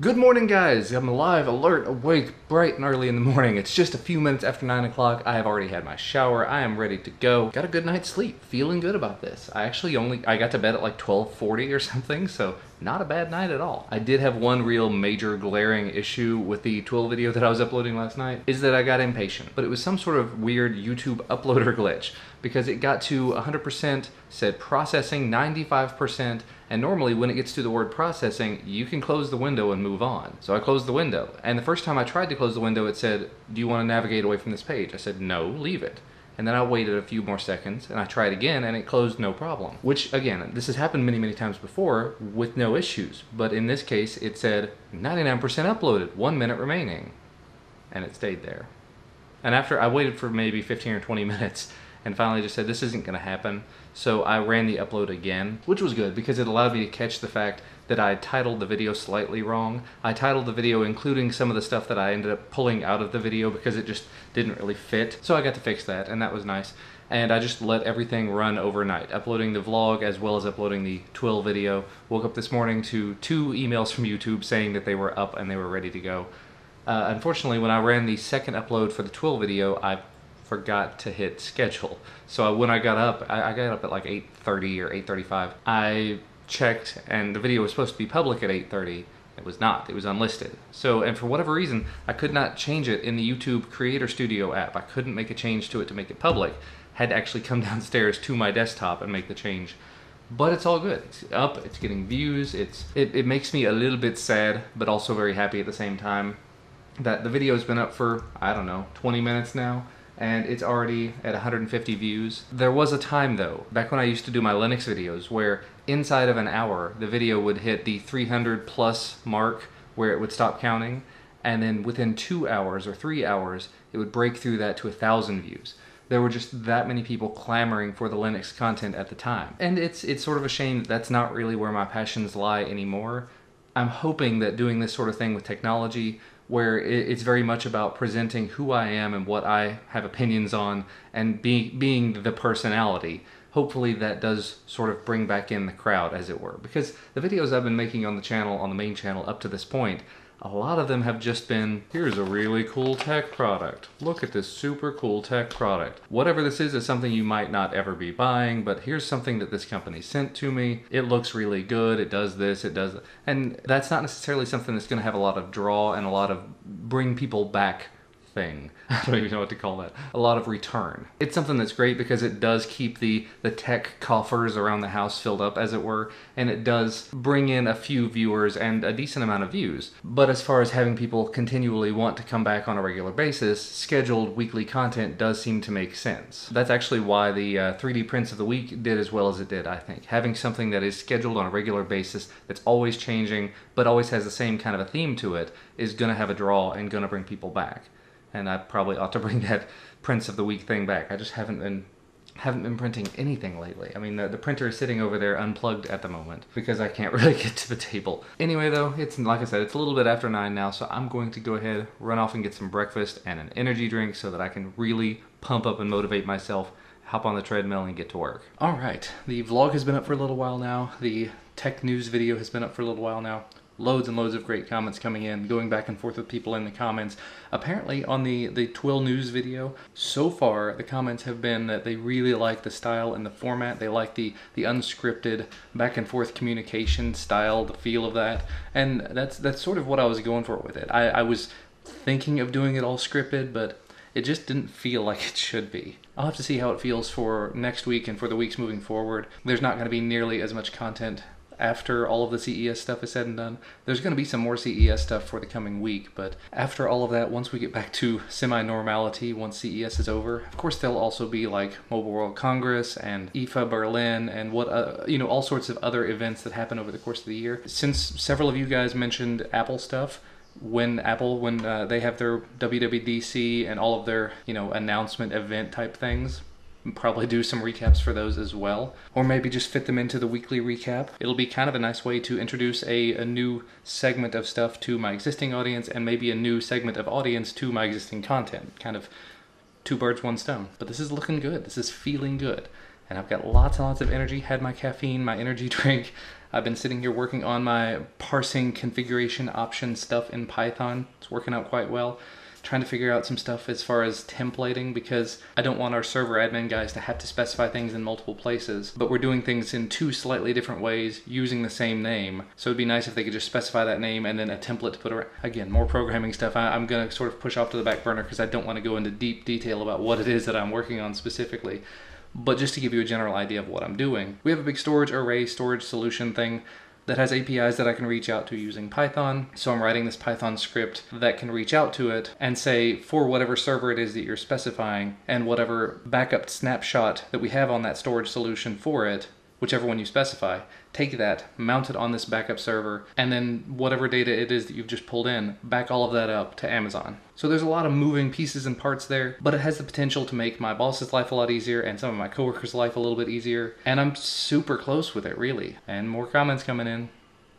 Good morning, guys. I'm alive, alert, awake, bright and early in the morning. It's just a few minutes after 9 o'clock. I have already had my shower. I am ready to go. Got a good night's sleep. Feeling good about this. I actually I got to bed at like 12:40 or something, so not a bad night at all. I did have one real major glaring issue with the TWIL video that I was uploading last night, is that I got impatient. But it was some sort of weird YouTube uploader glitch, because it got to 100%, said processing 95%, and normally when it gets to the word processing, you can close the window and move on. So I closed the window, and the first time I tried to close the window, it said, "Do you want to navigate away from this page?" I said, "No, leave it." And then I waited a few more seconds and I tried again and it closed no problem. Which again, this has happened many, many times before with no issues. But in this case, it said 99% uploaded, 1 minute remaining. And it stayed there. And after I waited for maybe 15 or 20 minutes and finally just said, this isn't gonna happen. So I ran the upload again, which was good because it allowed me to catch the fact that I titled the video slightly wrong. I titled the video including some of the stuff that I ended up pulling out of the video because it just didn't really fit. So I got to fix that, and that was nice. And I just let everything run overnight, uploading the vlog as well as uploading the TWIL video. Woke up this morning to 2 emails from YouTube saying that they were up and they were ready to go. Unfortunately, when I ran the second upload for the TWIL video, I forgot to hit schedule. So when I got up, I got up at like 8:30 or 8:35. I checked and the video was supposed to be public at 8:30. It was not, it was unlisted. So, and for whatever reason, I could not change it in the YouTube Creator Studio app. I couldn't make a change to it to make it public. Had to actually come downstairs to my desktop and make the change. But it's all good. It's up, it's getting views, it makes me a little bit sad, but also very happy at the same time that the video's been up for, I don't know, 20 minutes now. And it's already at 150 views. There was a time though, back when I used to do my Linux videos, where inside of an hour, the video would hit the 300+ mark where it would stop counting. And then within 2 hours or 3 hours, it would break through that to 1,000 views. There were just that many people clamoring for the Linux content at the time. And it's sort of a shame that that's not really where my passions lie anymore. I'm hoping that doing this sort of thing with technology, where it's very much about presenting who I am and what I have opinions on and being the personality. Hopefully that does sort of bring back in the crowd, as it were. Because the videos I've been making on the channel, on the main channel up to this point, a lot of them have just been, here's a really cool tech product. Look at this super cool tech product. Whatever this is something you might not ever be buying, but here's something that this company sent to me. It looks really good, it does this, it does that. And that's not necessarily something that's gonna have a lot of draw and a lot of bring people back thing. I don't even know what to call that. A lot of return. It's something that's great because it does keep the tech coffers around the house filled up, as it were, and it does bring in a few viewers and a decent amount of views. But as far as having people continually want to come back on a regular basis, scheduled weekly content does seem to make sense. That's actually why the 3D prints of the week did as well as it did, I think. Having something that is scheduled on a regular basis, that's always changing, but always has the same kind of a theme to it, is gonna have a draw and gonna bring people back. And I probably ought to bring that Prints of the Week thing back. I just haven't been printing anything lately. I mean, the printer is sitting over there unplugged at the moment because I can't really get to the table. Anyway though, it's, like I said, it's a little bit after 9 now, so I'm going to go ahead, run off and get some breakfast and an energy drink so that I can really pump up and motivate myself, hop on the treadmill and get to work. All right, the vlog has been up for a little while now. The tech news video has been up for a little while now. Loads and loads of great comments coming in, going back and forth with people in the comments. Apparently on the TWIL news video, so far the comments have been that they really like the style and the format. They like the unscripted back and forth communication style, the feel of that. And that's sort of what I was going for with it. I was thinking of doing it all scripted, but it just didn't feel like it should be. I'll have to see how it feels for next week and for the weeks moving forward. There's not going to be nearly as much content after all of the CES stuff is said and done. There's going to be some more CES stuff for the coming week, but after all of that, once we get back to semi-normality, once CES is over, of course there'll also be like Mobile World Congress and IFA Berlin and what, you know, all sorts of other events that happen over the course of the year. Since several of you guys mentioned Apple stuff, when they have their WWDC and all of their, you know, announcement event type things, probably do some recaps for those as well, or maybe just fit them into the weekly recap. It'll be kind of a nice way to introduce a new segment of stuff to my existing audience, and maybe a new segment of audience to my existing content. Kind of two birds, one stone. But this is looking good. This is feeling good. And I've got lots and lots of energy. Had my caffeine, my energy drink. I've been sitting here working on my parsing configuration option stuff in Python. It's working out quite well. Trying to figure out some stuff as far as templating, because I don't want our server admin guys to have to specify things in multiple places, but we're doing things in two slightly different ways using the same name. So it'd be nice if they could just specify that name and then a template to put around. Again, more programming stuff I'm gonna sort of push off to the back burner because I don't want to go into deep detail about what it is that I'm working on specifically. But just to give you a general idea of what I'm doing, we have a big storage array, storage solution thing that has APIs that I can reach out to using Python. So I'm writing this Python script that can reach out to it and say, for whatever server it is that you're specifying and whatever backup snapshot that we have on that storage solution for it, whichever one you specify, take that, mount it on this backup server, and then whatever data it is that you've just pulled in, back all of that up to Amazon. So there's a lot of moving pieces and parts there, but it has the potential to make my boss's life a lot easier and some of my coworkers' life a little bit easier. And I'm super close with it, really. And more comments coming in.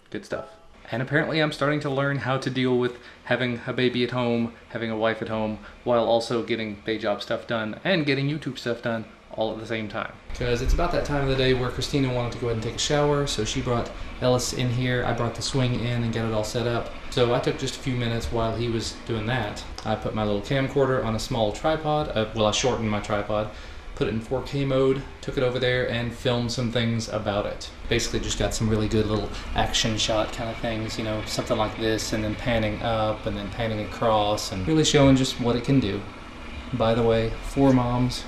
Good stuff. And apparently I'm starting to learn how to deal with having a baby at home, having a wife at home, while also getting day job stuff done and getting YouTube stuff done all at the same time. Because it's about that time of the day where Christina wanted to go ahead and take a shower, so she brought Ellis in here, I brought the swing in and got it all set up. So I took just a few minutes while he was doing that. I put my little camcorder on a small tripod, well, I shortened my tripod, put it in 4K mode, took it over there and filmed some things about it. Basically just got some really good little action shot kind of things, you know, something like this and then panning up and then panning across and really showing just what it can do. By the way, four moms,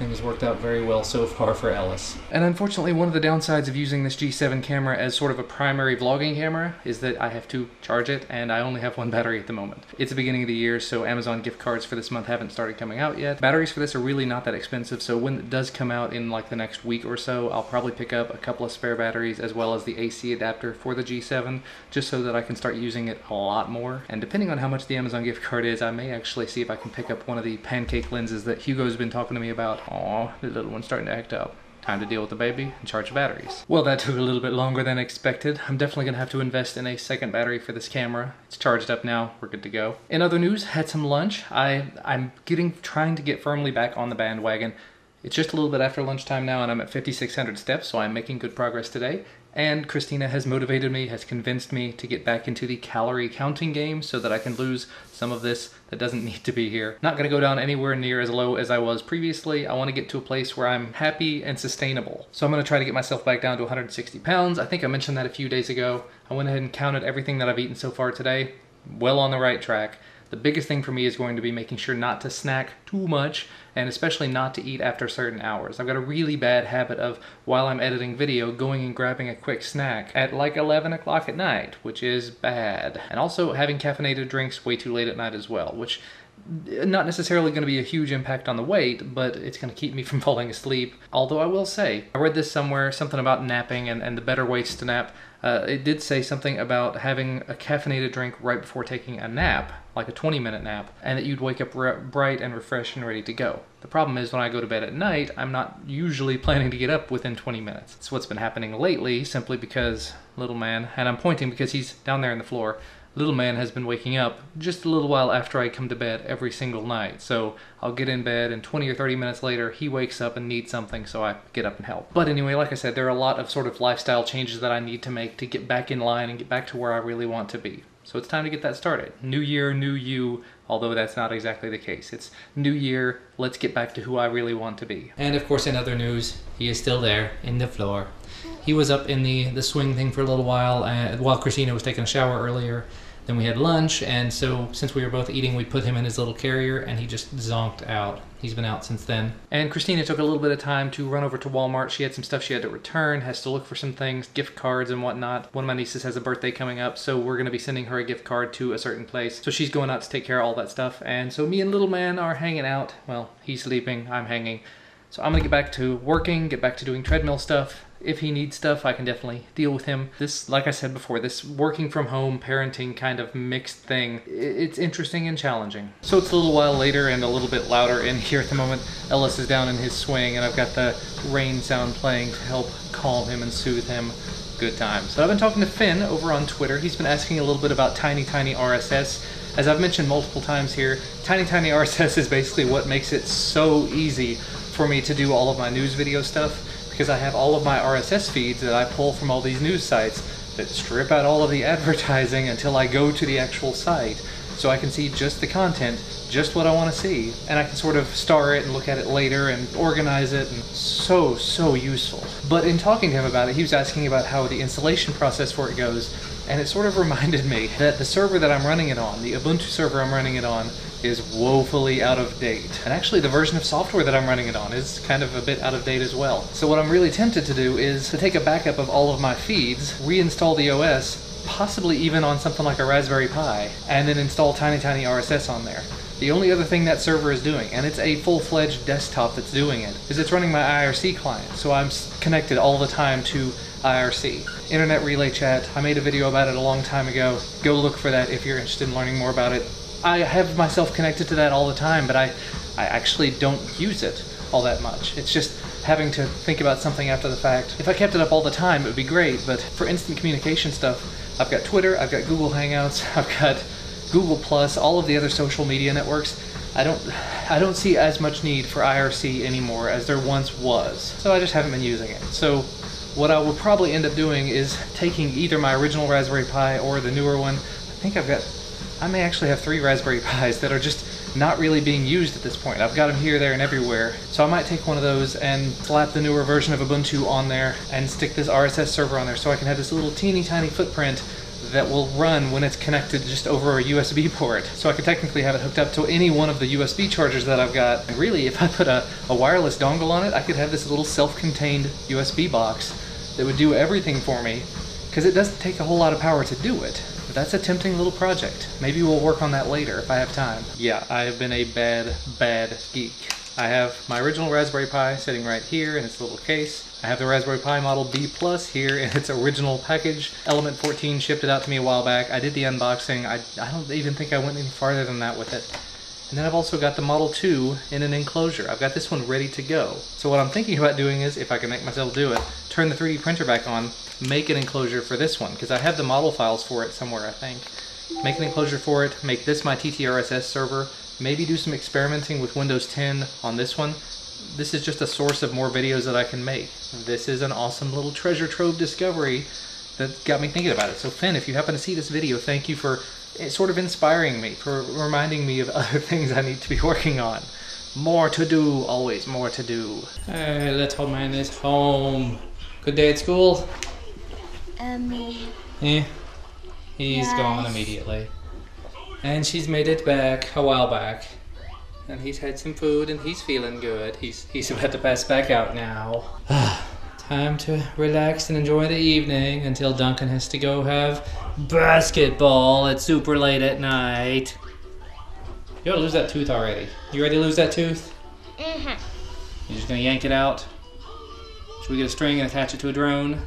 things worked out very well so far for Alice. And unfortunately, one of the downsides of using this G7 camera as sort of a primary vlogging camera is that I have to charge it, and I only have one battery at the moment. It's the beginning of the year, so Amazon gift cards for this month haven't started coming out yet. Batteries for this are really not that expensive, so when it does come out in like the next week or so, I'll probably pick up a couple of spare batteries as well as the AC adapter for the G7, just so that I can start using it a lot more. And depending on how much the Amazon gift card is, I may actually see if I can pick up one of the pancake lenses that Hugo's been talking to me about. Aw, the little one's starting to act up. Time to deal with the baby and charge the batteries. Well, that took a little bit longer than expected. I'm definitely gonna have to invest in a second battery for this camera. It's charged up now, we're good to go. In other news, had some lunch. I'm trying to get firmly back on the bandwagon. It's just a little bit after lunchtime now and I'm at 5,600 steps, so I'm making good progress today. And Christina has motivated me, has convinced me to get back into the calorie counting game so that I can lose some of this that doesn't need to be here. Not gonna go down anywhere near as low as I was previously. I wanna get to a place where I'm happy and sustainable. So I'm gonna try to get myself back down to 160 pounds. I think I mentioned that a few days ago. I went ahead and counted everything that I've eaten so far today. Well on the right track. The biggest thing for me is going to be making sure not to snack too much and especially not to eat after certain hours. I've got a really bad habit of, while I'm editing video, going and grabbing a quick snack at like 11 o'clock at night, which is bad. And also having caffeinated drinks way too late at night as well, which not necessarily going to be a huge impact on the weight, but it's going to keep me from falling asleep. Although I will say, I read this somewhere, something about napping and the better ways to nap. It did say something about having a caffeinated drink right before taking a nap, like a 20-minute nap, and that you'd wake up bright and refreshed and ready to go. The problem is when I go to bed at night, I'm not usually planning to get up within 20 minutes. It's what's been happening lately, simply because little man, and I'm pointing because he's down there on the floor, little man has been waking up just a little while after I come to bed every single night. So I'll get in bed and 20 or 30 minutes later, he wakes up and needs something, so I get up and help. But anyway, like I said, there are a lot of sort of lifestyle changes that I need to make to get back in line and get back to where I really want to be. So it's time to get that started. New year, new you, although that's not exactly the case. It's new year, let's get back to who I really want to be. And of course, in other news, he is still there in the floor. He was up in the swing thing for a little while Christina was taking a shower earlier. Then we had lunch, and so since we were both eating, we put him in his little carrier, and he just zonked out. He's been out since then. And Christina took a little bit of time to run over to Walmart. She had some stuff she had to return, has to look for some things, gift cards and whatnot. One of my nieces has a birthday coming up, so we're gonna be sending her a gift card to a certain place. So she's going out to take care of all that stuff. And so me and little man are hanging out. Well, he's sleeping, I'm hanging. So I'm gonna get back to working, get back to doing treadmill stuff. If he needs stuff, I can definitely deal with him. This, like I said before, this working from home, parenting kind of mixed thing, it's interesting and challenging. So it's a little while later and a little bit louder in here at the moment. Ellis is down in his swing and I've got the rain sound playing to help calm him and soothe him. Good times. But I've been talking to Finn over on Twitter. He's been asking a little bit about Tiny Tiny RSS. As I've mentioned multiple times here, Tiny Tiny RSS is basically what makes it so easy for me to do all of my news video stuff. because I have all of my RSS feeds that I pull from all these news sites that strip out all of the advertising until I go to the actual site, so I can see just the content, just what I want to see, and I can sort of star it and look at it later and organize it, and so useful. But in talking to him about it, he was asking about how the installation process for it goes, and it sort of reminded me that the server that I'm running it on, the Ubuntu server I'm running it on, is woefully out of date. And actually the version of software that I'm running it on is kind of a bit out of date as well. So what I'm really tempted to do is to take a backup of all of my feeds, reinstall the OS, possibly even on something like a Raspberry Pi, and then install Tiny Tiny RSS on there. The only other thing that server is doing, and it's a full-fledged desktop that's doing it, is it's running my IRC client, so I'm connected all the time to IRC. Internet Relay Chat, I made a video about it a long time ago. Go look for that if you're interested in learning more about it. I have myself connected to that all the time, but I actually don't use it all that much. It's just having to think about something after the fact. If I kept it up all the time, it would be great, but for instant communication stuff, I've got Twitter, I've got Google Hangouts, I've got Google+, all of the other social media networks. I don't see as much need for IRC anymore as there once was, so I just haven't been using it. So what I will probably end up doing is taking either my original Raspberry Pi or the newer one. I may actually have 3 Raspberry Pis that are just not really being used at this point. I've got them here, there, and everywhere. So I might take one of those and slap the newer version of Ubuntu on there and stick this RSS server on there so I can have this little teeny tiny footprint that will run when it's connected just over a USB port. So I could technically have it hooked up to any one of the USB chargers that I've got. And really, if I put a wireless dongle on it, I could have this little self-contained USB box that would do everything for me, because it doesn't take a whole lot of power to do it. That's a tempting little project. Maybe we'll work on that later if I have time. Yeah, I have been a bad geek. I have my original Raspberry Pi sitting right here in its little case. I have the Raspberry Pi Model B Plus here in its original package. Element 14 shipped it out to me a while back. I did the unboxing. I don't even think I went any farther than that with it. And then I've also got the Model 2 in an enclosure. I've got this one ready to go. So what I'm thinking about doing is, if I can make myself do it, turn the 3D printer back on, make an enclosure for this one, because I have the model files for it somewhere, I think. Make an enclosure for it, make this my TTRSS server, maybe do some experimenting with Windows 10 on this one. This is just a source of more videos that I can make. This is an awesome little treasure trove discovery that got me thinking about it. So Finn, if you happen to see this video, thank you for sort of inspiring me, for reminding me of other things I need to be working on. More to do, always more to do. Hey, little man is home. Good day at school? Me. Yeah. He's gone immediately. And she's made it back a while back. And he's had some food and he's feeling good. He's about to pass back out now. Time to relax and enjoy the evening until Duncan has to go have basketball. It's super late at night. You ought to lose that tooth already. You ready to lose that tooth? Mm-hmm. You're just gonna yank it out? Should we get a string and attach it to a drone?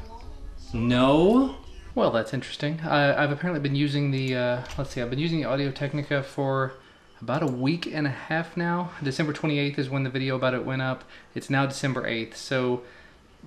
No? Well, that's interesting. I've apparently been using the, I've been using the Audio-Technica for about a week and a half now. December 28th is when the video about it went up. It's now December 8th, so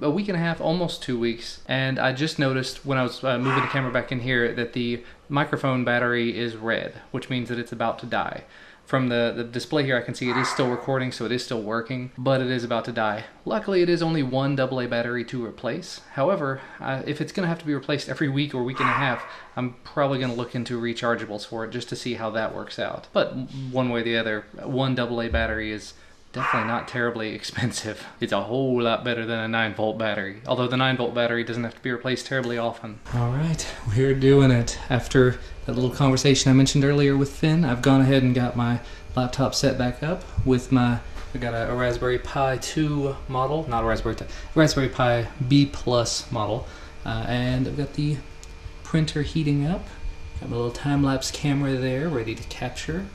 a week and a half, almost 2 weeks. And I just noticed when I was moving the camera back in here that the microphone battery is red, which means that it's about to die. From the display here, I can see it is still recording, so it is still working, but it is about to die. Luckily, it is only one AA battery to replace. However, if it's gonna have to be replaced every week or week and a half, I'm probably gonna look into rechargeables for it just to see how that works out. But one way or the other, one AA battery is definitely not terribly expensive. It's a whole lot better than a 9-volt battery, although the 9-volt battery doesn't have to be replaced terribly often. All right, we're doing it. After that little conversation I mentioned earlier with Finn, I've gone ahead and got my laptop set back up with my, I got a Raspberry Pi 2 model, not a Raspberry Pi, Raspberry Pi B Plus model, and I've got the printer heating up. Got my little time-lapse camera there ready to capture.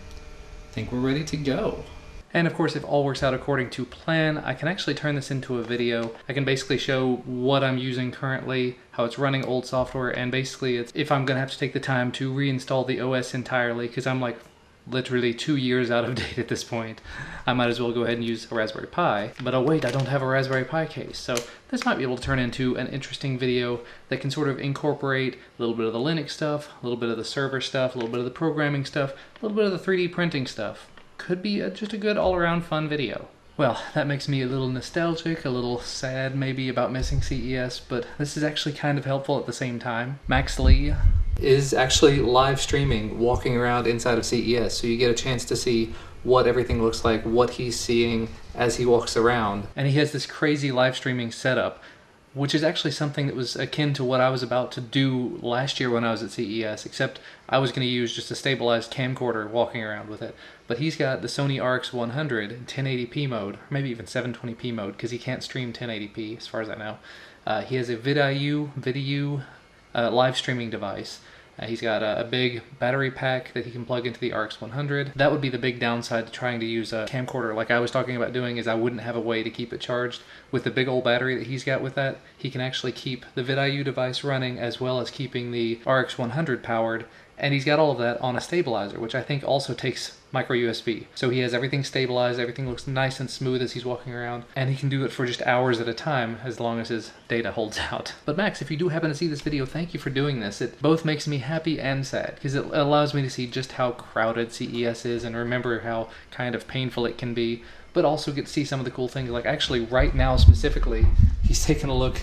I think we're ready to go. And of course, if all works out according to plan, I can actually turn this into a video. I can basically show what I'm using currently, how it's running old software, and basically it's if I'm gonna have to take the time to reinstall the OS entirely, because I'm like literally 2 years out of date at this point. I might as well go ahead and use a Raspberry Pi. But oh wait, I don't have a Raspberry Pi case. So this might be able to turn into an interesting video that can sort of incorporate a little bit of the Linux stuff, a little bit of the server stuff, a little bit of the programming stuff, a little bit of the 3D printing stuff. Could be just a good all-around fun video. Well, that makes me a little nostalgic, a little sad maybe about missing CES, but this is actually kind of helpful at the same time. Max Lee is actually live streaming, walking around inside of CES, so you get a chance to see what everything looks like, what he's seeing as he walks around. And he has this crazy live streaming setup, which is actually something that was akin to what I was about to do last year when I was at CES, except I was going to use just a stabilized camcorder walking around with it. But he's got the Sony RX100 in 1080p mode, or maybe even 720p mode, because he can't stream 1080p as far as I know. He has a VidiU live streaming device. He's got a big battery pack that he can plug into the RX100. That would be the big downside to trying to use a camcorder like I was talking about doing, is I wouldn't have a way to keep it charged. With the big old battery that he's got with that, he can actually keep the VidIU device running as well as keeping the RX100 powered. And he's got all of that on a stabilizer, which I think also takes micro USB. So he has everything stabilized, everything looks nice and smooth as he's walking around, and he can do it for just hours at a time as long as his data holds out. But Max, if you do happen to see this video, thank you for doing this. It both makes me happy and sad, because it allows me to see just how crowded CES is and remember how kind of painful it can be, but also get to see some of the cool things. Like actually right now specifically, he's taking a look,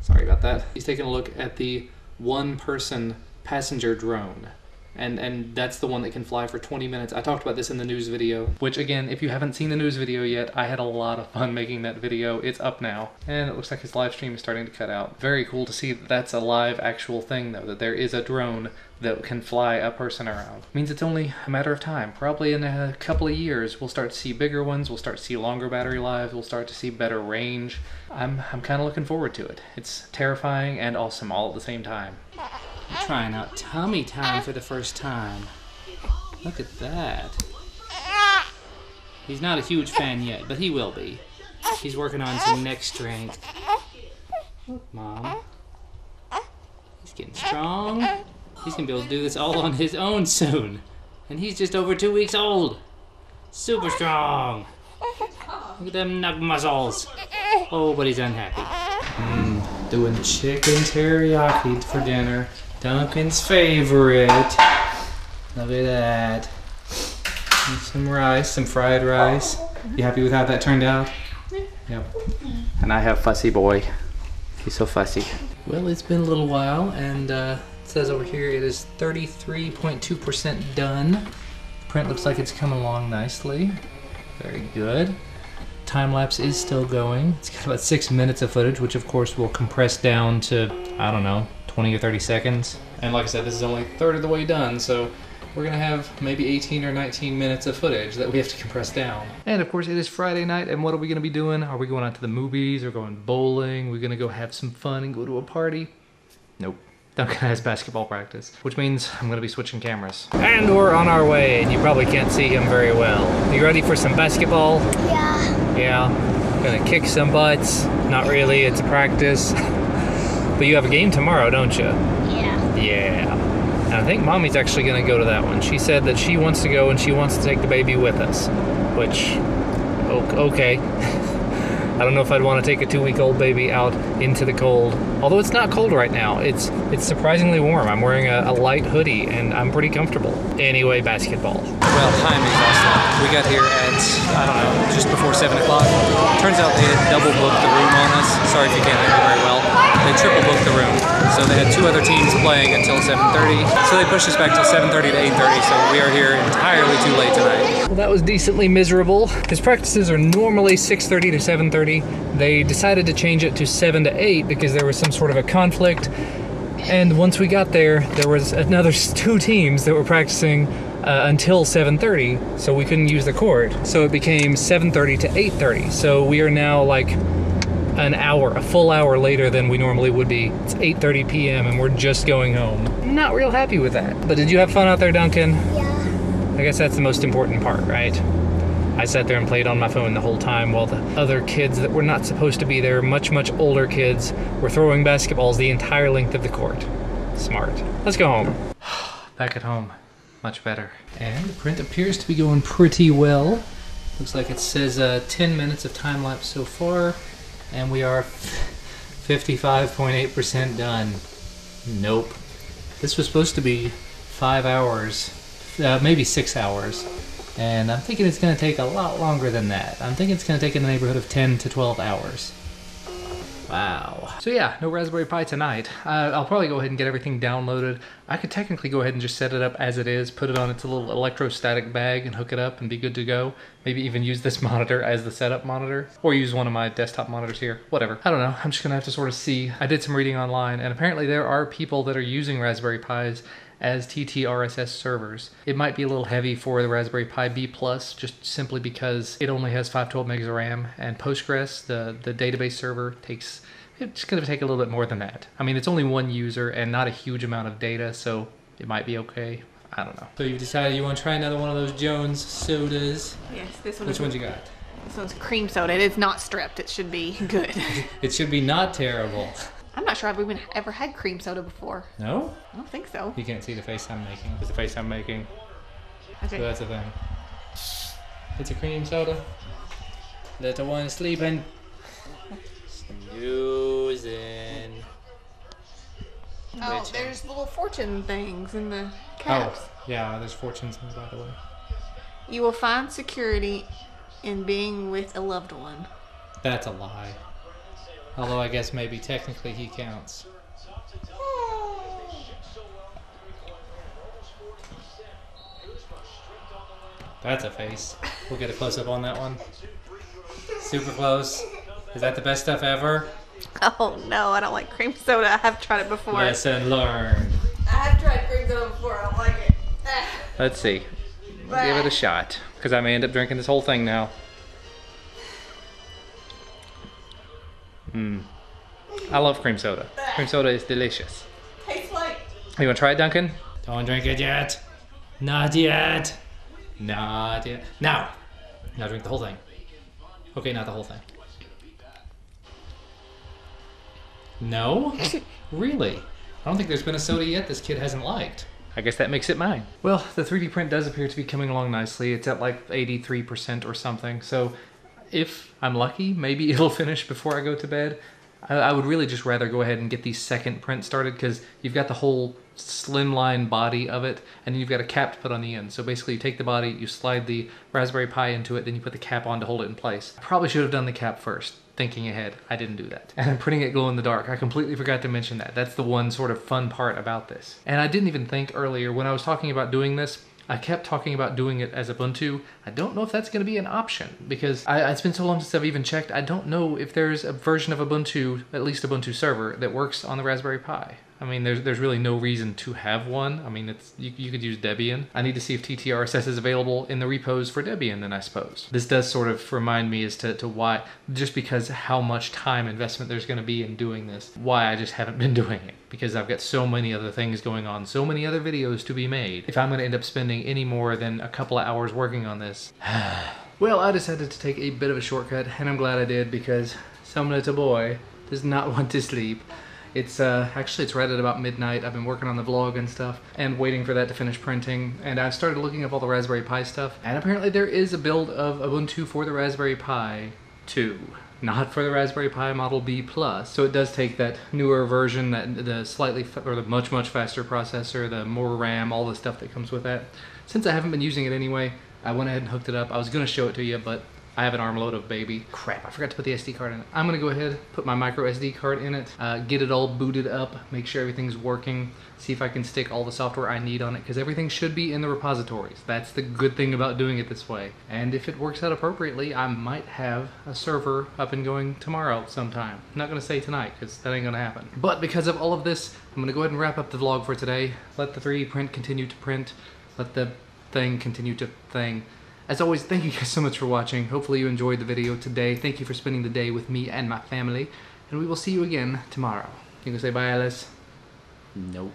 sorry about that, he's taking a look at the one person passenger drone, and that's the one that can fly for 20 minutes. I talked about this in the news video, which again, if you haven't seen the news video yet, I had a lot of fun making that video. It's up now, and it looks like his live stream is starting to cut out. Very cool to see that that's a live actual thing though, that there is a drone that can fly a person around. Means it's only a matter of time. Probably in a couple of years, we'll start to see bigger ones, we'll start to see longer battery lives, we'll start to see better range. I'm kind of looking forward to it. It's terrifying and awesome all at the same time. I'm trying out tummy time for the first time. Look at that. He's not a huge fan yet, but he will be. He's working on some neck strength. Look, Mom. He's getting strong. He's gonna be able to do this all on his own soon. And he's just over 2 weeks old. Super strong. Look at them neck muscles. Oh, but he's unhappy. Doing chicken teriyaki for dinner. Duncan's favorite. Look at that. And some rice, some fried rice. You happy with how that turned out? Yep. And I have Fussy Boy. He's so fussy. Well, it's been a little while, and it says over here it is 33.2% done. The print looks like it's come along nicely. Very good. Time lapse is still going. It's got about 6 minutes of footage, which of course will compress down to, I don't know, 20 or 30 seconds. And like I said, this is only a third of the way done, so we're gonna have maybe 18 or 19 minutes of footage that we have to compress down. And of course it is Friday night, and what are we gonna be doing? Are we going out to the movies, or going bowling? We're gonna go have some fun and go to a party? Nope. Duncan has basketball practice, which means I'm gonna be switching cameras. And we're on our way, and you probably can't see him very well. You ready for some basketball? Yeah. Yeah, gonna kick some butts. Not really, it's a practice. But you have a game tomorrow, don't you? Yeah. Yeah. And I think Mommy's actually gonna go to that one. She said that she wants to go and she wants to take the baby with us, which, okay. I don't know if I'd want to take a 2-week-old baby out into the cold. Although it's not cold right now. It's surprisingly warm. I'm wearing a light hoodie and I'm pretty comfortable. Anyway, basketball. Well, timing also. We got here at, I don't know, just before 7 o'clock. Turns out they had double booked the room on us. Sorry if you can't hear me very well. They triple booked the room. So they had two other teams playing until 7:30. So they pushed us back till 7:30 to 8:30. So we are here entirely too late tonight. Well, that was decently miserable. His practices are normally 6:30 to 7:30. They decided to change it to 7 to 8 because there was some sort of a conflict, and once we got there, there was another two teams that were practicing until 7:30, so we couldn't use the court, so it became 7:30 to 8:30, so we are now like an hour, a full hour later than we normally would be. It's 8:30 p.m. and we're just going home. Not real happy with that. But did you have fun out there, Duncan? Yeah. I guess that's the most important part, right? I sat there and played on my phone the whole time while the other kids that were not supposed to be there, much, much older kids, were throwing basketballs the entire length of the court. Smart. Let's go home. Back at home. Much better. And the print appears to be going pretty well. Looks like it says 10 minutes of time lapse so far, and we are 55.8% done. Nope. This was supposed to be 5 hours, maybe 6 hours. And I'm thinking it's going to take a lot longer than that. I'm thinking it's going to take in the neighborhood of 10 to 12 hours. Wow. So yeah, no Raspberry Pi tonight. I'll probably go ahead and get everything downloaded. I could technically go ahead and just set it up as it is, put it on its little electrostatic bag and hook it up and be good to go. Maybe even use this monitor as the setup monitor or use one of my desktop monitors here, whatever. I don't know, I'm just gonna have to sort of see. I did some reading online and apparently there are people that are using Raspberry Pis as TTRSS servers. It might be a little heavy for the Raspberry Pi B+, just simply because it only has 512 megs of RAM, and Postgres, the database server, it's gonna take a little bit more than that. I mean, it's only one user and not a huge amount of data, so it might be okay. I don't know. So you've decided you want to try another one of those Jones sodas. Yes, this one. Which one's you got? This one's cream soda. It is not stripped. It should be good. It should be not terrible. I'm not sure I've even ever had cream soda before. No? I don't think so. You can't see the face I'm making. It's the face I'm making. Okay. So that's the thing. It's a cream soda. Little one sleeping. Snoozing. Oh, bitching. There's little fortune things in the caps. Oh, yeah, there's fortune things, by the way. You will find security in being with a loved one. That's a lie. Although I guess maybe technically he counts. That's a face. We'll get a close-up on that one. Super close. Is that the best stuff ever? Oh no, I don't like cream soda. I have tried it before. Lesson learned. I have tried cream soda before. I don't like it. Let's see. We'll give it a shot. Because I may end up drinking this whole thing now. Mmm. I love cream soda. Cream soda is delicious. Tastes like... You want to try it, Duncan? Don't drink it yet. Not yet. Not yet. Now. Now drink the whole thing. Okay, not the whole thing. No? Really? I don't think there's been a soda yet this kid hasn't liked. I guess that makes it mine. Well, the 3D print does appear to be coming along nicely. It's at like 83% or something, so... If I'm lucky, maybe it'll finish before I go to bed. I would really just rather go ahead and get the second print started because you've got the whole slimline body of it and then you've got a cap to put on the end. So basically you take the body, you slide the Raspberry Pi into it, then you put the cap on to hold it in place. I probably should have done the cap first, thinking ahead. I didn't do that. And I'm printing it glow in the dark. I completely forgot to mention that. That's the one sort of fun part about this. And I didn't even think earlier when I was talking about doing this, I kept talking about doing it as Ubuntu. I don't know if that's going to be an option because it's been so long since I've even checked. I don't know if there's a version of Ubuntu, at least Ubuntu server, that works on the Raspberry Pi. I mean, there's really no reason to have one. I mean, you could use Debian. I need to see if TTRSS is available in the repos for Debian then, I suppose. This does sort of remind me as to why, just because how much time investment there's going to be in doing this, why I just haven't been doing it. Because I've got so many other things going on, so many other videos to be made. If I'm going to end up spending any more than a couple of hours working on this, well, I decided to take a bit of a shortcut, and I'm glad I did because some little boy does not want to sleep. It's actually it's right at about midnight. I've been working on the vlog and stuff and waiting for that to finish printing, and I've started looking up all the Raspberry Pi stuff, and apparently there is a build of Ubuntu for the Raspberry Pi 2, not for the Raspberry Pi Model B+. So it does take that newer version, that the slightly or the much faster processor, the more RAM, all the stuff that comes with that. Since I haven't been using it anyway, I went ahead and hooked it up. I was going to show it to you, but I have an armload of baby. Crap, I forgot to put the SD card in it. I'm gonna go ahead, put my micro SD card in it, get it all booted up, make sure everything's working, see if I can stick all the software I need on it, because everything should be in the repositories. That's the good thing about doing it this way. And if it works out appropriately, I might have a server up and going tomorrow sometime. I'm not gonna say tonight, because that ain't gonna happen. But because of all of this, I'm gonna go ahead and wrap up the vlog for today. Let the 3D print continue to print. Let the thing continue to thing. As always, thank you guys so much for watching. Hopefully you enjoyed the video today. Thank you for spending the day with me and my family. And we will see you again tomorrow. You can say bye, Alice? Nope.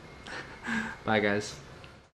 Bye, guys.